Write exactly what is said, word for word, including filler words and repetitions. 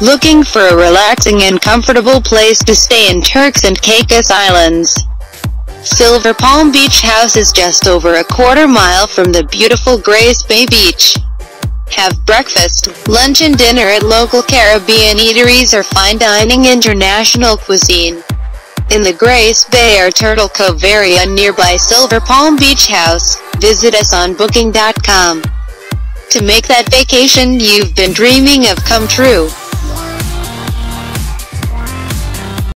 Looking for a relaxing and comfortable place to stay in Turks and Caicos Islands? Silver Palm Beach House is just over a quarter mile from the beautiful Grace Bay Beach. Have breakfast, lunch and dinner at local Caribbean eateries or fine dining international cuisine. In the Grace Bay or Turtle Cove area nearby Silver Palm Beach House, visit us on booking dot com. To make that vacation you've been dreaming of come true.